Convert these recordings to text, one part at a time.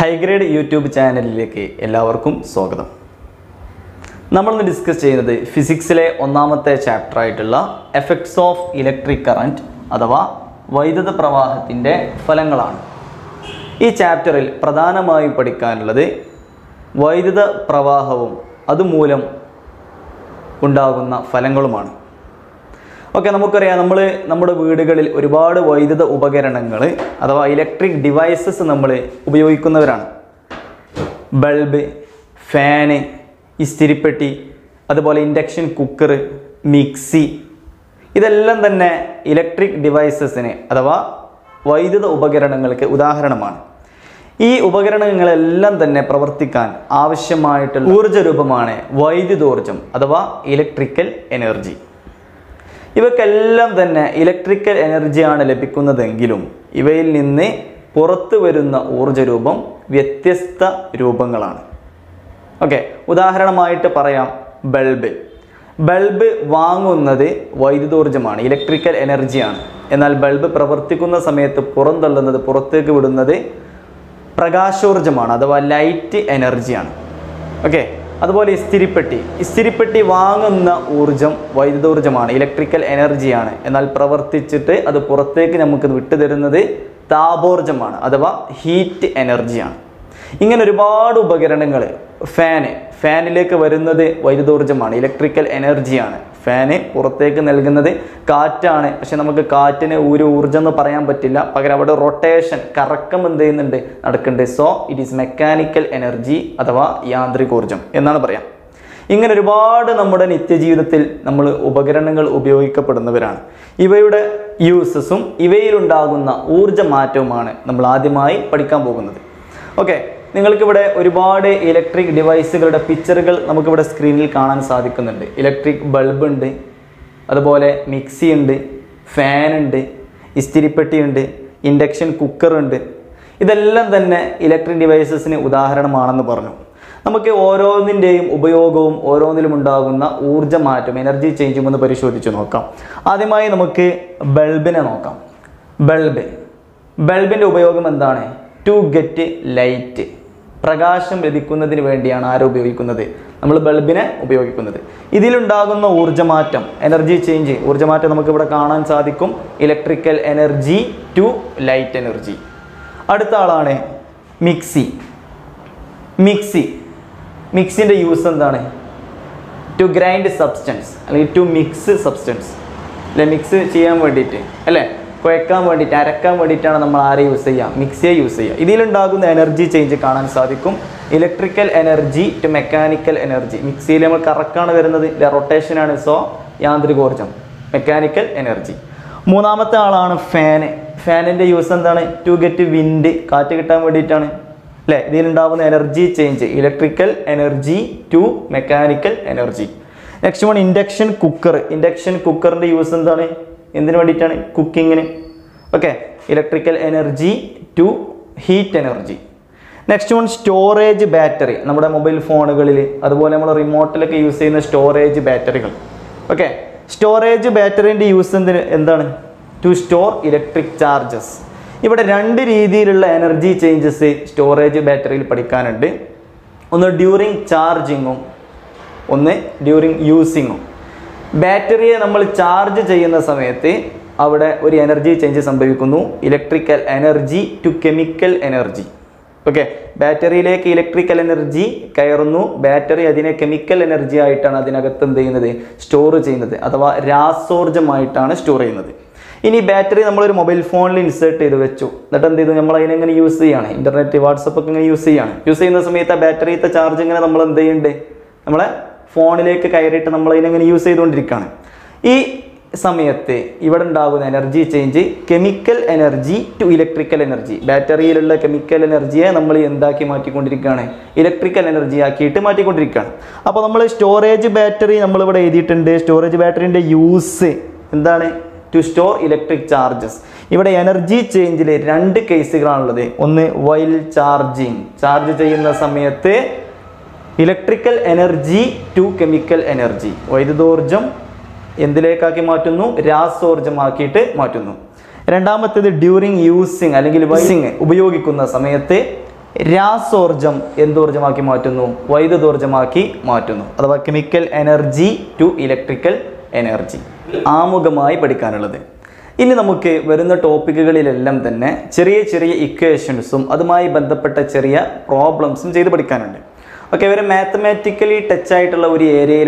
Hi-Grade YouTube channel ilekku ellavarkkum swagatham. Nammal innu discuss cheyyunnathu physics ile onnamatte chapter aayittulla effects of electric current athava vaidhuta pravahathinte phalangalanu. Ee chapter il pradhanamayi padikkanullathu vaidhuta pravahawum adu moolam undagunna phalangalumanu. Okay, we വീടുകളിൽ ഒരുപാട് വൈദ്യുത ഉപകരണങ്ങൾ അഥവാ electric devices നമ്മൾ ഉപയോഗിക്കുന്നവരാണ് bulb fan ഇസ്തിരിപ്പെട്ടി അതുപോലെ induction cooker mixie ഇതെല്ലാം തന്നെ ഇലക്ട്രിക് ഡിവൈസസിനെ അഥവാ വൈദ്യുത ഉപകരണങ്ങൾക്ക് ഉദാഹരണമാണ് ഈ ഉപകരണങ്ങളെല്ലാം തന്നെ പ്രവർത്തിക്കാൻ ആവശ്യമായിട്ടുള്ള ഊർജ്ജരൂപമാണ് വൈദ്യുതോർജ്ജം അഥവാ ഇലക്ട്രിക്കൽ എനർജി ഇവക്കെല്ലാം തന്നെ ഇലക്ട്രിക്കൽ എനർജിയാണ് ലഭിക്കുന്നതെങ്കിലും ഇവയിൽ നിന്ന് പുറത്തു വരുന്ന ഊർജ്ജരൂപം വ്യത്യസ്ത രൂപങ്ങളാണ്. ഓക്കെ, ഉദാഹരണമായിട്ട് പറയാം ബൾബ്. ബൾബ് വാങ്ങുന്നത് വൈദ്യുതോർജ്ജമാണ്, ഇലക്ട്രിക്കൽ എനർജിയാണ്. എന്നാൽ ബൾബ് പ്രവർത്തിക്കുന്ന സമയത്ത് പുറന്തള്ളുന്നത് പുറത്തേക്ക് വിടുന്നത് പ്രകാശോർജ്ജമാണ് അഥവാ ലൈറ്റ് എനർജിയാണ്. ഓക്കെ, അതുപോലെ ഇസ്തിരിപ്പെട്ടി വാങ്ങുന്ന ഊർജ്ജം വൈദ്യുതോർജ്ജമാണ്, ഇലക്ട്രിക്കൽ എനർജിയാണ്. എന്നാൽ പ്രവർത്തിച്ചിട്ട് അത് പുറത്തേക്ക് നമുക്ക് വിട്ടുതരുന്നത് താപോർജ്ജമാണ് അഥവാ ഹീറ്റ് എനർജിയാണ്. ഇങ്ങനെ ഒരുപാട് ഉപകരണങ്ങൾ ഫാനിലേക്ക് വരുന്നത് വൈദ്യുതോർജ്ജമാണ്, ഇലക്ട്രിക്കൽ എനർജിയാണ്. ഫാന് പുറത്തേക്ക് നൽകുന്നത് കാറ്റാണ്, പക്ഷെ നമുക്ക് കാറ്റിന് ഒരു ഊർജ്ജം എന്ന് പറയാൻ പറ്റില്ല. പകരം അവിടെ റൊട്ടേഷൻ കറക്കം എന്ത് ചെയ്യുന്നുണ്ട് നടക്കുന്നുണ്ട്. So it is mechanical energy അഥവാ യാന്ത്രികോർജ്ജം എന്നാണ് പറയാം. ഇങ്ങനെ ഒരുപാട് നമ്മുടെ നിത്യജീവിതത്തിൽ നമ്മൾ ഉപകരണങ്ങൾ ഉപയോഗിക്കപ്പെടുന്നവരാണ്. ഇവയുടെ യൂസസും ഇവയിലുണ്ടാകുന്ന ഊർജ്ജമാറ്റവുമാണ് നമ്മൾ ആദ്യമായി പഠിക്കാൻ പോകുന്നത്. ഓക്കെ, നിങ്ങൾക്കിവിടെ ഒരുപാട് ഇലക്ട്രിക് ഡിവൈസുകളുടെ പിക്ചറുകൾ നമുക്കിവിടെ സ്ക്രീനിൽ കാണാൻ സാധിക്കുന്നുണ്ട്. ഇലക്ട്രിക് ബൾബുണ്ട്, അതുപോലെ മിക്സി ഉണ്ട്, ഫാനുണ്ട്, ഇസ്തിരിപ്പെട്ടിയുണ്ട്, ഇൻഡക്ഷൻ കുക്കറുണ്ട്. ഇതെല്ലാം തന്നെ ഇലക്ട്രിക് ഡിവൈസസിന് ഉദാഹരണമാണെന്ന് പറഞ്ഞു. നമുക്ക് ഓരോന്നിൻ്റെയും ഉപയോഗവും ഓരോന്നിലും ഉണ്ടാകുന്ന ഊർജ്ജമാറ്റം എനർജി ചേഞ്ചും ഒന്ന് പരിശോധിച്ച് നോക്കാം. ആദ്യമായി നമുക്ക് ബൾബിനെ നോക്കാം. ബൾബിൻ്റെ ഉപയോഗം എന്താണ്? ടു ഗെറ്റ് ലൈറ്റ്, പ്രകാശം ലഭിക്കുന്നതിന് വേണ്ടിയാണ് ആരും ഉപയോഗിക്കുന്നത്, നമ്മൾ ബൾബിനെ ഉപയോഗിക്കുന്നത്. ഇതിലുണ്ടാകുന്ന ഊർജ്ജമാറ്റം എനർജി ചേഞ്ച്, ഊർജ്ജമാറ്റം നമുക്കിവിടെ കാണാൻ സാധിക്കും. Electrical energy to light energy. അടുത്ത ആളാണ് മിക്സിൻ്റെ യൂസ് എന്താണ്? ടു ഗ്രൈൻഡ് സബ്സ്റ്റൻസ്, അല്ലെങ്കിൽ ടു മിക്സ് സബ്സ്റ്റൻസ്, അല്ലെ മിക്സ് ചെയ്യാൻ വേണ്ടിയിട്ട്, അല്ലേ കുഴക്കാൻ വേണ്ടിയിട്ട് അരക്കാൻ വേണ്ടിയിട്ടാണ് നമ്മൾ ആരെ യൂസ് ചെയ്യുക? മിക്സിയെ യൂസ് ചെയ്യുക. ഇതിലുണ്ടാകുന്ന എനർജി ചേഞ്ച് കാണാൻ സാധിക്കും. Electrical energy to mechanical energy. മിക്സിയിൽ നമ്മൾ കറക്കാണ് വരുന്നത്, റൊട്ടേഷനാണ്. സോ യാന്ത്രികോർജ്ജം, മെക്കാനിക്കൽ എനർജി. മൂന്നാമത്തെ ആളാണ് ഫാനിൻ്റെ യൂസ് എന്താണ്? ടു ഗെറ്റ് വിൻഡ്, കാറ്റ് കിട്ടാൻ വേണ്ടിയിട്ടാണ്, അല്ലേ? ഇതിലുണ്ടാകുന്ന energy change electrical energy to mechanical energy. Next one induction കുക്കറിൻ്റെ യൂസ് എന്താണ്? എന്തിനു വേണ്ടിയിട്ടാണ്? കുക്കിങ്ങിന്. Okay, electrical energy to heat energy. Next one storage battery. നമ്മുടെ മൊബൈൽ ഫോണുകളിൽ അതുപോലെ നമ്മൾ റിമോട്ടിലൊക്കെ യൂസ് ചെയ്യുന്ന സ്റ്റോറേജ് ബാറ്ററികൾ. ഓക്കെ, സ്റ്റോറേജ് ബാറ്ററിൻ്റെ യൂസ് എന്താണ്? To store electric charges. ഇവിടെ രണ്ട് രീതിയിലുള്ള എനർജി ചേഞ്ചസ് സ്റ്റോറേജ് ബാറ്ററിയിൽ പഠിക്കാനുണ്ട്. ഒന്ന് ഡ്യൂറിങ് ചാർജിങ്ങും ഒന്ന് ഡ്യൂറിങ് യൂസിങ്ങും. ബാറ്ററിയെ നമ്മൾ ചാർജ് ചെയ്യുന്ന സമയത്ത് അവിടെ ഒരു എനർജി ചേഞ്ച് സംഭവിക്കുന്നു, electrical energy to chemical energy. Okay, ബാറ്ററിയിലേക്ക് ഇലക്ട്രിക്കൽ എനർജി കയറുന്നു, ബാറ്ററി അതിനെ കെമിക്കൽ എനർജി ആയിട്ടാണ് അതിനകത്ത് എന്ത് ചെയ്യുന്നത് സ്റ്റോർ ചെയ്യുന്നത്, അഥവാ രാസോർജ്ജമായിട്ടാണ് സ്റ്റോർ ചെയ്യുന്നത്. ഇനി ബാറ്ററി നമ്മളൊരു മൊബൈൽ ഫോണിൽ ഇൻസേർട്ട് ചെയ്ത് വെച്ചു, എന്നിട്ട് എന്ത് ചെയ്തു, നമ്മൾ അതിനെങ്ങനെ യൂസ് ചെയ്യുകയാണ്, ഇൻ്റർനെറ്റ് വാട്സപ്പൊക്കെ ഇങ്ങനെ യൂസ് ചെയ്യുന്ന സമയത്ത് ആ ബാറ്ററിയത്തെ ചാർജ് ഇങ്ങനെ നമ്മൾ എന്ത് ചെയ്യുന്നുണ്ട്, നമ്മളെ ഫോണിലേക്ക് കയറിയിട്ട് നമ്മൾ ഇതിനെങ്ങനെ യൂസ് ചെയ്തുകൊണ്ടിരിക്കുകയാണ്. ഈ സമയത്ത് ഇവിടെ ഉണ്ടാകുന്ന energy change chemical energy to electrical energy. ബാറ്ററിയിലുള്ള കെമിക്കൽ എനർജിയെ നമ്മൾ എന്താക്കി മാറ്റിക്കൊണ്ടിരിക്കുകയാണ്, ഇലക്ട്രിക്കൽ എനർജി ആക്കിയിട്ട് മാറ്റിക്കൊണ്ടിരിക്കുകയാണ്. അപ്പോൾ നമ്മൾ സ്റ്റോറേജ് ബാറ്ററി നമ്മളിവിടെ എഴുതിയിട്ടുണ്ട്. സ്റ്റോറേജ് ബാറ്ററിൻ്റെ യൂസ് എന്താണ്? To store electric charges. ഇവിടെ എനർജി ചേഞ്ചിൽ രണ്ട് കേസുകളാണുള്ളത്. ഒന്ന് വൈൽ ചാർജിങ്, ചാർജ് ചെയ്യുന്ന സമയത്ത് electrical energy to chemical energy, വൈദ്യുതോർജ്ജം എന്തിലേക്കാക്കി മാറ്റുന്നു, രാസോർജ്ജമാക്കിയിട്ട് മാറ്റുന്നു. രണ്ടാമത്തേത് ഡ്യൂറിങ് യൂസിങ്, അല്ലെങ്കിൽ ഉപയോഗിക്കുന്ന സമയത്ത് Rasorjam endorjamaki matunu, Vaidorjamaki matunu. Other chemical energy to electrical energy. Amugamai Padikanalade. In the Muke, wherein the topical element, Cheria equations, Adamai Bandapata Cheria problems in Jerican. Okay, very mathematically touch area.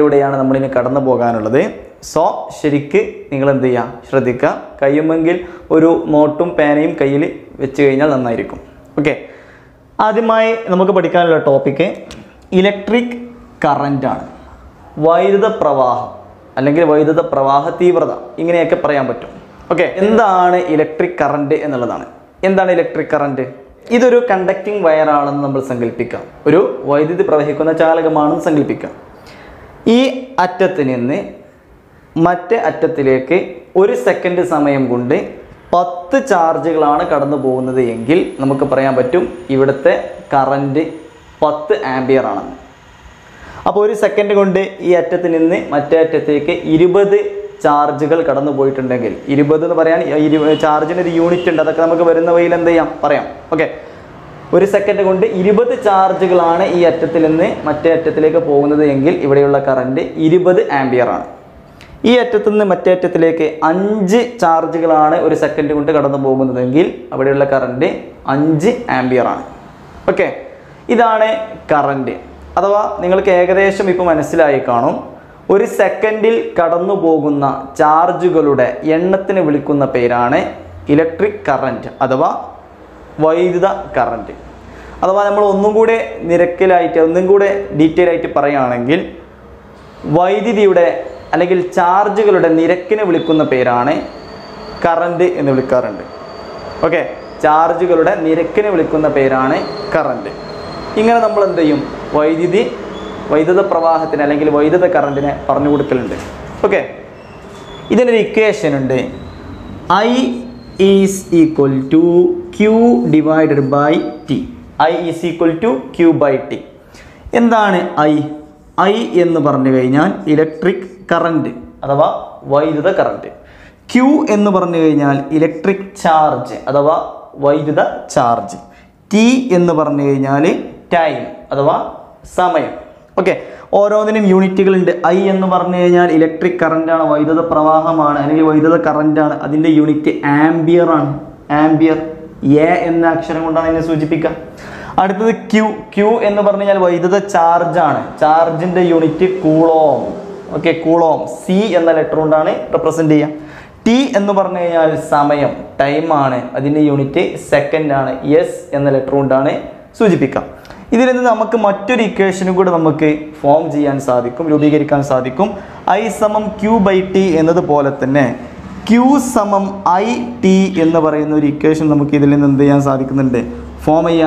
So, Shiriki, Ninglandia, Shradika, Kayumangil, Uru, Motum, Panim, Kayili, Vichayal and Nairikum. Okay. Adimai, Namaka topic electric current. Why the Pravaha? Allegri, why the Pravaha Tivrada? Ingenaka Prayambatum. Okay. In the electric current and Ladana. In the electric current. Either conducting wire on number single picker. Why did the Pravahikona Chalagaman single picker? E. Atatinine. Matte Atatileke, Uri second Samayam Gunde, Path charge Lana Kadana Bona the Engil, Namakaparaya Batum, Ivate, Karande, Path Ambiran. Apori second Gunde, Yatatinine, Matte Tateke, Iribade, chargeable Kadana Boyton Dagil, Iribada Parayan, charge in the unit and other Kamaka in the whale and the Parayam. Okay. Uri second Gunde, Iribade charge Lana, Yatatilene, Matte Tatileka Bona the Engil, Ivadilla Karande, Iribade Ambiran. This is the 5 charge in a second. Current is 5 ampere. Okay. This is the current. That's why you can see that in a second, the charge is electric current. That's why it is the current. That's why we will detail charge is the current in the current. Okay, charge is the current in the current. Why did the Pravahat and why did the current in a current? Okay, this is the equation. I is equal to Q divided by T. I is equal to Q by T. In the I, in the electric current. That's why the current. Q is the electric charge. That's why the charge. T is the time. That's time. Okay. One unit I is the electric current. Why the current? That is the unit ampere. Ampere. Yeah, in the action. That is Q. Q is the charge. Charge in the unit coulomb. Okay, coulomb. C and the electron represent T and the samayam. Time on unit second on yes and the electron sujipika. This is the equation we form G and Sadicum. I summum Q by T and the polatane. Q summum I T and the equation form okay.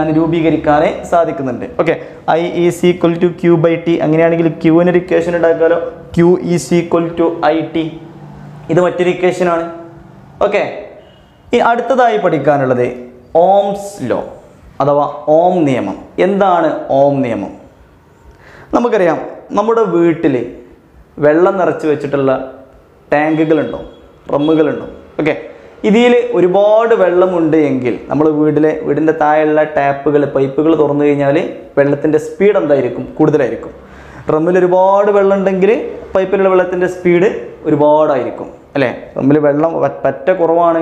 I is equal to Q by T. Q in equation. Q is equal to IT. This is the equation. Okay. Now, this is Ohm's law. That is Ohm name. What is Ohm name? We know that we have to tank. This is a reward. We will tap the pipe. We will the speed of the reward. We will tap the speed of the reward. We will tap the speed of the reward. We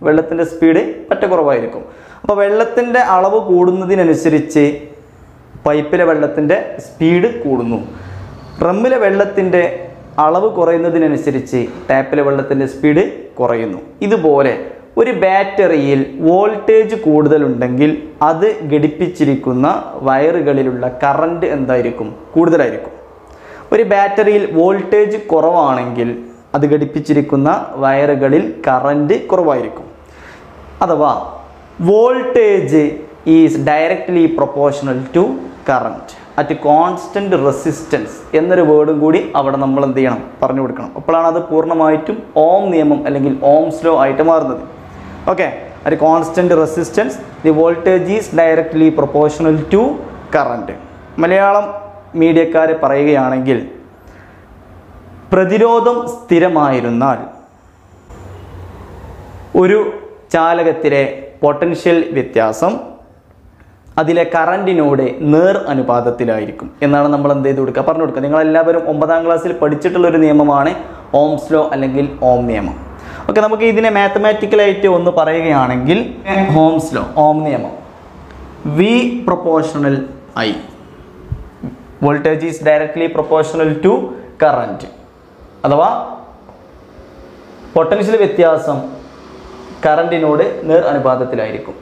will tap the speed of the This is ஒரு பேட்டரியில் voltage கூடுதல் உண்டெங்கில் அது கெடிப்பிச்சிருக்கும் வயர்களுள்ள current എന്തായിരിക്കും കൂടുതലായിരിക്കും ഒരു ബാറ്ററിയിൽ voltage കുറവാണെങ്കിൽ അത് ഘടിപ്പിച്ചിരിക്കുന്ന വയറുകളിൽ കറന്റ് കുറവായിരിക്കും അഥവാ voltage is directly proportional to current at constant resistance എന്നൊരു വേർഡും കൂടി അവിടെ നമ്മൾ എന്ത് ചെയ്യണം പറഞ്ഞു കൊടുക്കണം അപ്പോഴാണ് അത് പൂർണ്ണമായിട്ടും ഓം നിയമം അല്ലെങ്കിൽ ഓംസ് ലോ ആയിട്ട് മാറുന്നത് okay at constant resistance the voltage is directly proportional to current Malayalam മീഡിയക്കാരെ പറയുകയാണെങ്കിൽ പ്രതിരോധം സ്ഥിരമായിരുന്നാൽ ഒരു ചാലകത്തിലെ പൊട്ടൻഷ്യൽ വ്യത്യാസം അതിലെ കറൻറ്റിനോട് നേർ അനുപാതത്തിലായിരിക്കും എന്നാണ് നമ്മൾ എന്ത് ചെയ്ത് കൊടുക്കുക, പറഞ്ഞു കൊടുക്കുക. നിങ്ങളെല്ലാവരും 9ാം ക്ലാസ്സിൽ പഠിച്ചിട്ടുള്ളൊരു നിയമമാണ് ഓംസ് ലോ അല്ലെങ്കിൽ ഓം നിയമം. ഓക്കെ, നമുക്ക് ഇതിനെ മാത്തമാറ്റിക്കലായിട്ട് ഒന്ന് പറയുകയാണെങ്കിൽ ഓംസ് ലോ, ഓം നിയമം, V proportional I, voltage is directly proportional to current, അഥവാ പൊട്ടൻഷ്യൽ വ്യത്യാസം കറൻറ്റിനോട് നേർ അനുപാതത്തിലായിരിക്കും.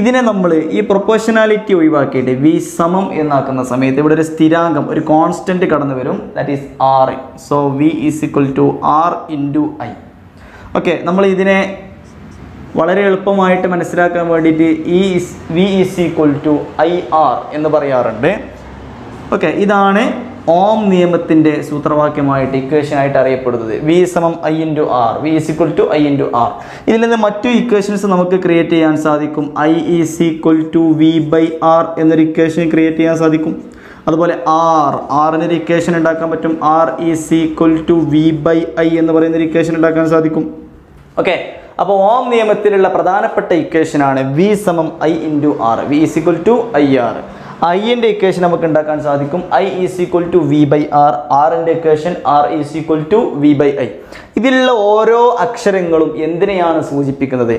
ഇതിനെ നമ്മൾ ഈ പ്രൊപ്പോഷണാലിറ്റി ഒഴിവാക്കിയിട്ട് വി സമം എന്നാക്കുന്ന സമയത്ത് ഇവിടെ ഒരു സ്ഥിരാംഗം, ഒരു കോൺസ്റ്റൻറ്റ് കടന്നു വരും, that is R. So V is equal to R into I. Okay, നമ്മൾ ഇതിനെ വളരെ എളുപ്പമായിട്ട് മനസ്സിലാക്കാൻ വേണ്ടിയിട്ട് V is equal to I R എന്ന് പറയാറുണ്ട്. ഓക്കെ, ഇതാണ് ഓം നിയമത്തിൻ്റെ സൂത്രവാക്യമായിട്ട് ഇക്വേഷനായിട്ട് അറിയപ്പെടുന്നത്. വി സമം I into R, V is equal to I into R. ഇതിൽ നിന്ന് മറ്റു ഇക്വേഷൻസ് നമുക്ക് ക്രിയേറ്റ് ചെയ്യാൻ സാധിക്കും. I is equal to V by R എന്നൊരു ഇക്വേഷൻ ക്രിയേറ്റ് ചെയ്യാൻ സാധിക്കും. അതുപോലെ ആറിനൊരു ഇക്വേഷൻ ഉണ്ടാക്കാൻ പറ്റും. R is equal to V by I എന്ന് പറയുന്നൊരു ഇക്വേഷൻ ഉണ്ടാക്കാൻ സാധിക്കും. ഓക്കെ, അപ്പോൾ ഓം നിയമത്തിലുള്ള പ്രധാനപ്പെട്ട ഇക്വേഷനാണ് വി സമം I into R, V is equal to I R. ഐൻ്റെ ഇക്വേഷൻ നമുക്ക് ഉണ്ടാക്കാൻ സാധിക്കും I is equal to V by R, ആറിൻ്റെ equation R is equal to V by I. ഇതിലുള്ള ഓരോ അക്ഷരങ്ങളും എന്തിനെയാണ് സൂചിപ്പിക്കുന്നത്?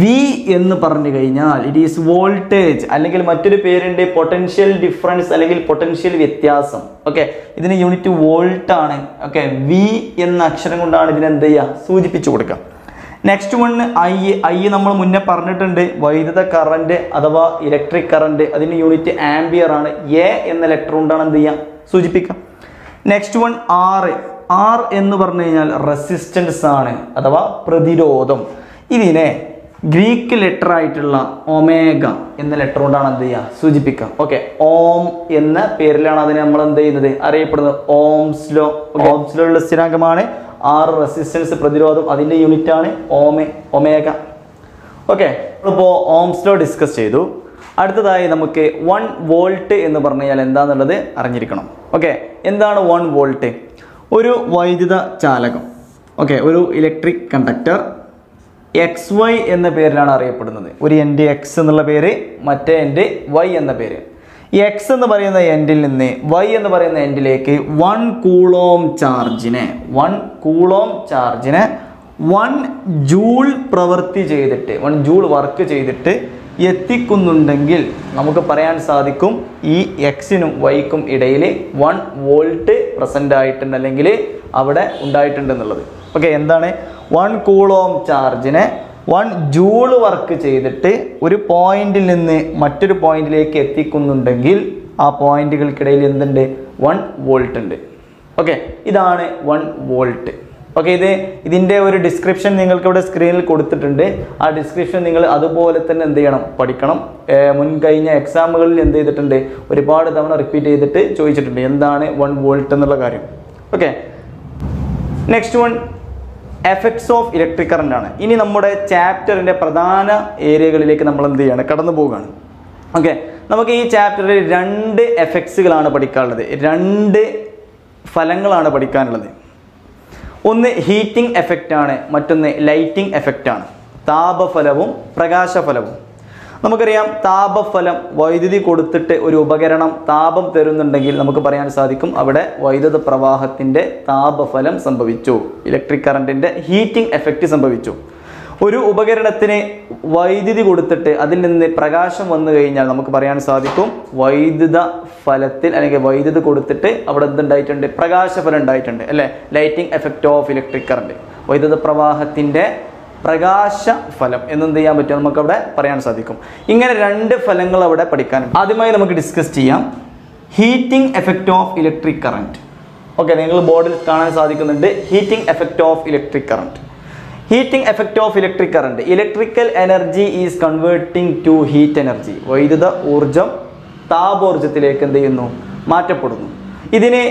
വി എന്ന് പറഞ്ഞു കഴിഞ്ഞാൽ ഇറ്റ് ഈസ് വോൾട്ടേജ്, അല്ലെങ്കിൽ മറ്റൊരു പേരുണ്ട് പൊട്ടൻഷ്യൽ ഡിഫറൻസ് അല്ലെങ്കിൽ പൊട്ടൻഷ്യൽ വ്യത്യാസം. ഓക്കെ, ഇതിന് യൂണിറ്റ് വോൾട്ട് ആണ്. ഓക്കെ, വി എന്ന അക്ഷരം കൊണ്ടാണ് ഇതിനെന്ത് ചെയ്യുക, സൂചിപ്പിച്ചു കൊടുക്കുക. നെക്സ്റ്റ് വൺ ഐ നമ്മൾ മുന്നേ പറഞ്ഞിട്ടുണ്ട്, വൈദ്യുത കറൻറ്റ് അഥവാ ഇലക്ട്രിക് കറൻറ്റ്, അതിന് യൂണിറ്റ് ആംബിയർ ആണ്. എ എന്ന ലെറ്റർ കൊണ്ടാണ് എന്ത് ചെയ്യുക, സൂചിപ്പിക്കാം. നെക്സ്റ്റ് വൺ ആർ എന്ന് പറഞ്ഞു കഴിഞ്ഞാൽ റെസിസ്റ്റൻസ് ആണ് അഥവാ പ്രതിരോധം. ഇതിനെ ഗ്രീക്ക് ലെറ്റർ ആയിട്ടുള്ള ഒമേഗ എന്ന ലെറ്റർ കൊണ്ടാണ് എന്ത് ചെയ്യുക, സൂചിപ്പിക്കാം. ഓക്കെ, ഓം എന്ന പേരിലാണ് അതിനെ നമ്മൾ എന്ത് ചെയ്യുന്നത്, അറിയപ്പെടുന്നത്. ഓംസ് ലോ, ഓംസ് ലോ ഉള്ള സ്ഥിരാംഗമാണ് ആർ, റെസിസ്റ്റൻസ് പ്രതിരോധം, അതിൻ്റെ യൂണിറ്റാണ് ഒമേഗ. ഓക്കെ, നമ്മളിപ്പോൾ ഓംസ് ലോ ഡിസ്കസ് ചെയ്തു. അടുത്തതായി നമുക്ക് 1 വോൾട്ട് എന്ന് പറഞ്ഞു കഴിഞ്ഞാൽ എന്താണെന്നുള്ളത് അറിഞ്ഞിരിക്കണം. ഓക്കെ, എന്താണ് 1 വോൾട്ട്? ഒരു വൈദ്യുത ചാലകം, ഓക്കെ, ഒരു ഇലക്ട്രിക് കണ്ടക്ടർ എക്സ് വൈ എന്ന പേരിലാണ് അറിയപ്പെടുന്നത്. ഒരു എൻ്റെ എക്സ് എന്നുള്ള പേര്, മറ്റേ എൻ്റെ വൈ എന്ന പേര്. എക്സ് എന്ന് പറയുന്ന എൻഡിൽ നിന്ന് വൈ എന്ന് പറയുന്ന എൻഡിലേക്ക് 1 കൂളോം ചാർജിനെ 1 ജൂൾ പ്രവൃത്തി ചെയ്തിട്ട്, 1 ജൂൾ വർക്ക് ചെയ്തിട്ട് എത്തിക്കുന്നുണ്ടെങ്കിൽ നമുക്ക് പറയാൻ സാധിക്കും ഈ എക്സിനും വൈക്കും ഇടയിൽ 1 വോൾട്ട് പ്രസൻ്റ് ആയിട്ടുണ്ട്, അല്ലെങ്കിൽ അവിടെ ഉണ്ടായിട്ടുണ്ടെന്നുള്ളത്. ഓക്കെ, എന്താണ് 1 കൂളോം ചാർജിനെ 1 ജൂൾ വർക്ക് ചെയ്തിട്ട് ഒരു പോയിന്റിൽ നിന്ന് മറ്റൊരു പോയിന്റിലേക്ക് എത്തിക്കുന്നുണ്ടെങ്കിൽ ആ പോയിന്റുകൾക്കിടയിൽ എന്തുണ്ട്, 1 വോൾട്ട് ഉണ്ട്. ഓക്കെ, ഇതാണ് 1 വോൾട്ട്. ഓക്കെ, ഇതിൻ്റെ ഒരു ഡിസ്ക്രിപ്ഷൻ നിങ്ങൾക്കിവിടെ സ്ക്രീനിൽ കൊടുത്തിട്ടുണ്ട്. ആ ഡിസ്ക്രിപ്ഷൻ നിങ്ങൾ അതുപോലെ തന്നെ എന്ത് ചെയ്യണം, പഠിക്കണം. മുൻകഴിഞ്ഞ എക്സാമുകളിൽ എന്ത് ചെയ്തിട്ടുണ്ട്, ഒരുപാട് തവണ റിപ്പീറ്റ് ചെയ്തിട്ട് ചോദിച്ചിട്ടുണ്ട് എന്താണ് 1 വോൾട്ട് എന്നുള്ള കാര്യം. Okay, next one effects of electric current ആണ്. ഇനി നമ്മുടെ ചാപ്റ്ററിൻ്റെ പ്രധാന ഏരിയകളിലേക്ക് നമ്മൾ എന്ത് ചെയ്യാണ്, കടന്നു പോവുകയാണ്. ഓക്കെ, നമുക്ക് ഈ ചാപ്റ്ററിൽ 2 എഫക്ട്സുകളാണ് പഠിക്കാനുള്ളത്, 2 ഫലങ്ങളാണ് പഠിക്കാനുള്ളത്. ഒന്ന് ഹീറ്റിംഗ് എഫക്റ്റ് ആണ്, മറ്റൊന്ന് ലൈറ്റിംഗ് എഫക്റ്റ് ആണ്. താപഫലവും പ്രകാശഫലവും നമുക്കറിയാം. താപഫലം, വൈദ്യുതി കൊടുത്തിട്ട് ഒരു ഉപകരണം താപം തരുന്നുണ്ടെങ്കിൽ നമുക്ക് പറയാൻ സാധിക്കും അവിടെ വൈദ്യുത പ്രവാഹത്തിൻ്റെ താപഫലം സംഭവിച്ചു, ഇലക്ട്രിക് കറണ്ടിൻ്റെ ഹീറ്റിംഗ് എഫക്റ്റ് സംഭവിച്ചു. ഒരു ഉപകരണത്തിന് വൈദ്യുതി കൊടുത്തിട്ട് അതിൽ നിന്ന് പ്രകാശം വന്നു കഴിഞ്ഞാൽ നമുക്ക് പറയാൻ സാധിക്കും വൈദ്യുത ഫലത്തിൽ, അല്ലെങ്കിൽ വൈദ്യുതി കൊടുത്തിട്ട് അവിടെ എന്തുണ്ടായിട്ടുണ്ട്, പ്രകാശഫലം ഉണ്ടായിട്ടുണ്ട്, അല്ലേ? Lighting effect of electric current, വൈദ്യുത പ്രവാഹത്തിൻ്റെ പ്രകാശഫലം എന്നെന്ത് ചെയ്യാൻ പറ്റും, നമുക്കവിടെ പറയാൻ സാധിക്കും. ഇങ്ങനെ 2 ഫലങ്ങൾ അവിടെ പഠിക്കാനുണ്ട്. ആദ്യമായി നമുക്ക് ഡിസ്കസ് ചെയ്യാം heating effect of electric current. Okay, നിങ്ങൾ ബോർഡിൽ കാണാൻ സാധിക്കുന്നുണ്ട് heating effect of electric current. Heating effect of electric current, electrical energy is converting to heat energy. വൈദ്യുത ഊർജം താപോർജത്തിലേക്ക് എന്ത് ചെയ്യുന്നു, മാറ്റപ്പെടുന്നു. ഇതിന്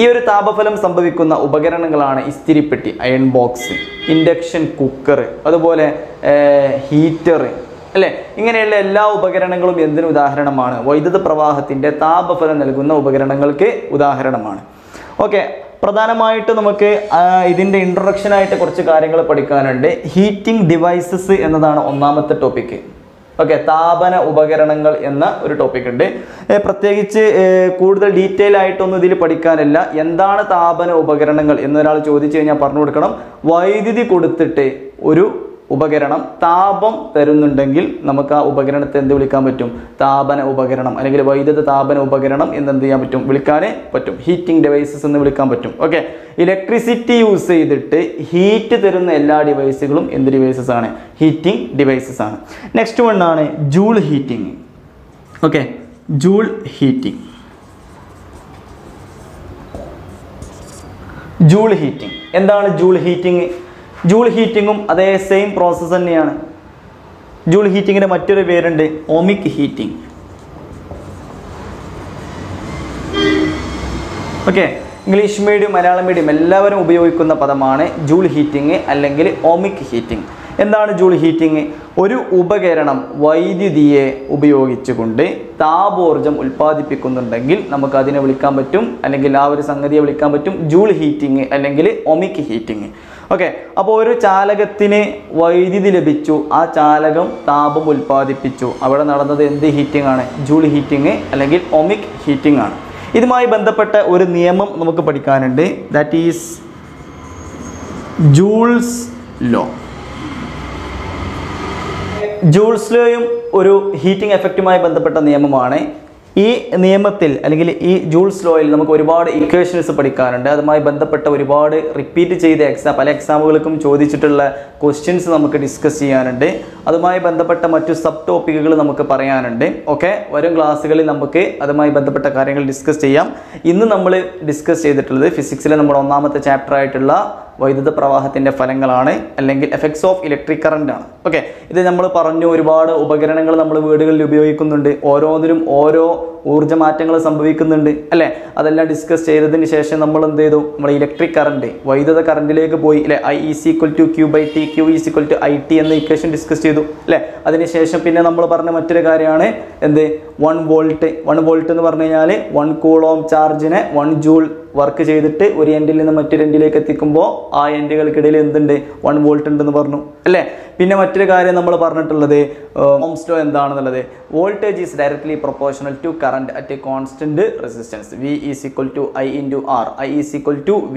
ഈ ഒരു താപഫലം സംഭവിക്കുന്ന ഉപകരണങ്ങളാണ് ഇസ്തിരിപ്പെട്ടി, അയൺ ബോക്സ്, ഇൻഡക്ഷൻ കുക്കർ, അതുപോലെ ഹീറ്റർ, അല്ലേ? ഇങ്ങനെയുള്ള എല്ലാ ഉപകരണങ്ങളും എന്തിനു ഉദാഹരണമാണ്, വൈദ്യുത പ്രവാഹത്തിൻ്റെ താപഫലം നൽകുന്ന ഉപകരണങ്ങൾക്ക് ഉദാഹരണമാണ്. ഓക്കെ, പ്രധാനമായിട്ട് നമുക്ക് ഇതിൻ്റെ ഇൻട്രൊഡക്ഷനായിട്ട് കുറച്ച് കാര്യങ്ങൾ പഠിക്കാനുണ്ട്. ഹീറ്റിംഗ് ഡിവൈസസ് എന്നതാണ് ഒന്നാമത്തെ topic. Okay, Tabana Ubageranangal Yena, Utopicade. A Prategice could the detail I to the Padicanella, Yendana Tabana Ubageranangal, Yenal Chodichena Parnodkanam, why did the Kodate Uru? Ubageranam, Tabam, Perundangil, Namaka, Ubageran, Tendulicametum, Tabana Ubageranam, and again, either the Tabana Ubageranam and then the Amatum, Vilcane, but heating devices and the Vilcametum. Okay, electricity you say that heat there in the devices in the devices on heating devices on. Next one on joule heating. Okay, joule heating. Joule heating. And then joule heating. Joule heating is the same process. Joule heating is ohmic heating. Okay, English medium, Malayalam medium, all the joule heating is ohmic heating. What is joule heating? One upakeranam, vaidyuthiye upayogichukonde, taaborjam utpadipikkunnundengil, namukku adine vilikkan pattum, allengil aa oru sangathiye vilikkan pattum, joule heating allengil ohmic heating. Okay, appo oru chalagathine vaidyuthi labhichu, aa chalagam taapam utpadipichu, avade nadanathu endu heating aanu, joule heating allengil ohmic heating aanu. Idumayi bandhappetta oru niyamam namukku padikkanunde, that is Joule's law. Joule's law is heating effect. This Joule's law is a equation. That is why we repeat the questions. We discuss the subtopics. Okay, we will discuss the physics. We will chapter. Why the Pravahatin Falangalane, a link effects of electric current. Okay, the number of Parano Ribada, Ubaganangal number of vertical Lubiokunde, Oro, Oro, Urjamatangal, Sambuikunde, Ale, Adela discussed the initiation number and the electric current. Why the current leg boy, I is equal to Q by T, Q is equal to IT, and the equation discussed the initiation pin number of Parnamatrigariane, and the 1 volt in the Varnayale, 1 coulomb charge in a 1 joule. Work ചെയ്തിട്ട് ഒരു എൻഡിൽ നിന്ന് മറ്റൊരു എൻഡിലേക്ക് എത്തിക്കുമ്പോൾ ആ എൻഡുകൾക്കിടയിൽ എന്തുണ്ട് 1 volt ഉണ്ടെന്ന് പറഞ്ഞു അല്ലേ പിന്നെ മറ്റൊരു കാര്യം നമ്മൾ പറഞ്ഞിട്ടുള്ളത് ഓംസ് ലോ എന്താണെന്നുള്ളത് voltage is directly proportional to current at a constant resistance v = i * r i =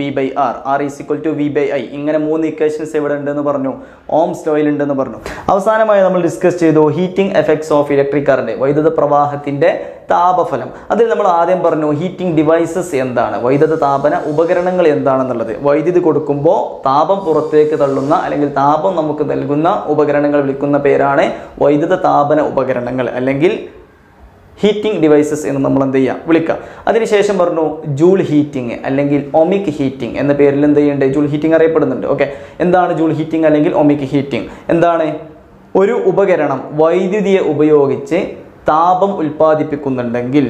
v / r r = v / i ഇങ്ങനെ മൂന്ന് ഇക്വേഷൻസ് ഇവിടെ ഉണ്ടെന്ന് പറഞ്ഞു ഓംസ് ലോയിൽ ഉണ്ടെന്ന് പറഞ്ഞു അവസാനമായി നമ്മൾ ഡിസ്കസ് ചെയ്തു heating effects of electric current വൈദ്യുത പ്രവാഹത്തിന്റെ താപഫലം അതിൽ നമ്മൾ ആദ്യം പറഞ്ഞു ഹീറ്റിംഗ് ഡിവൈസസ് എന്താണ് വൈദ്യുത താപന ഉപകരണങ്ങൾ എന്താണെന്നുള്ളത് വൈദ്യുതി കൊടുക്കുമ്പോൾ താപം പുറത്തേക്ക് തള്ളുന്ന അല്ലെങ്കിൽ താപം നമുക്ക് നൽകുന്ന ഉപകരണങ്ങൾ വിളിക്കുന്ന പേരാണ് വൈദ്യുത താപന ഉപകരണങ്ങൾ അല്ലെങ്കിൽ heating devices ennu nammal endeya vilika adine shesham parnu joule heating allengil ohmic heating enna peril endeyende joule heating ariyapadunnunde okay endana joule heating allengil ohmic heating endana oru ഉപകരണം വൈദ്യുതിയെ ഉപയോഗിച്ച് താപം ഉൽപാദിപ്പിക്കുന്നുണ്ടെങ്കിൽ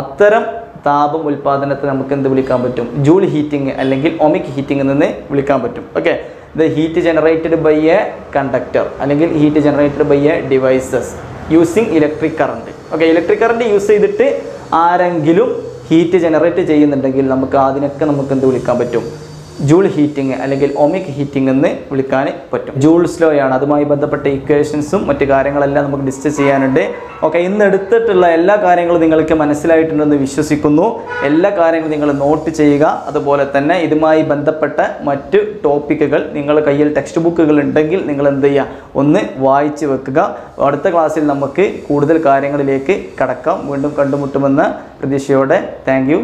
അത്തരം താപം ഉൽപാദനത്തെ നമുക്ക് എന്ത് വിളിക്കാൻ പറ്റും ജൂൾ ഹീറ്റിംഗ് അല്ലെങ്കിൽ ഓമിക് ഹീറ്റിംഗ് എന്ന് വിളിക്കാൻ പറ്റും okay the heat generated by a conductor അല്ലെങ്കിൽ heat generated by a devices using electric current okay electric current use ചെയ്തിട്ട് ആരെങ്കിലും heat generate ചെയ്യുന്നുണ്ടെങ്കിൽ നമുക്ക് അതിനൊക്കെ നമുക്ക് എന്ത് വിളിക്കാൻ പറ്റും Joule heating അല്ലെങ്കിൽ ohmic heating എന്ന് വിളിക്കാൻ പറ്റും Joule's law ആണ് അതുമായി ബന്ധപ്പെട്ട ഇക്വേഷൻസും മറ്റു കാര്യങ്ങളെല്ലാം നമുക്ക് ഡിസ്കസ് ചെയ്യാനുണ്ട് ഓക്കേ ഇന്ന് എടുത്തിട്ടുള്ള എല്ലാ കാര്യങ്ങളും നിങ്ങൾക്ക് മനസ്സിലായിട്ടുണ്ടെന്ന് വിശ്വസിക്കുന്നു എല്ലാ കാര്യങ്ങളും നിങ്ങൾ നോട്ട് ചെയ്യുക അതുപോലെ തന്നെ ഇതുമായി ബന്ധപ്പെട്ട മറ്റു ടോപ്പിക്കുകൾ നിങ്ങൾ കയ്യിൽ ടെക്സ്റ്റ് ബുക്കുകൾ ഉണ്ടെങ്കിൽ നിങ്ങൾ എന്തു ചെയ്യുക ഒന്ന് വായിച്ചു വെക്കുക അടുത്ത ക്ലാസ്സിൽ നമുക്ക് കൂടുതൽ കാര്യങ്ങളിലേക്ക് കടക്കാം വീണ്ടും കണ്ടുമുട്ടുമെന്ന പ്രതീക്ഷയോടെ താങ്ക്യൂ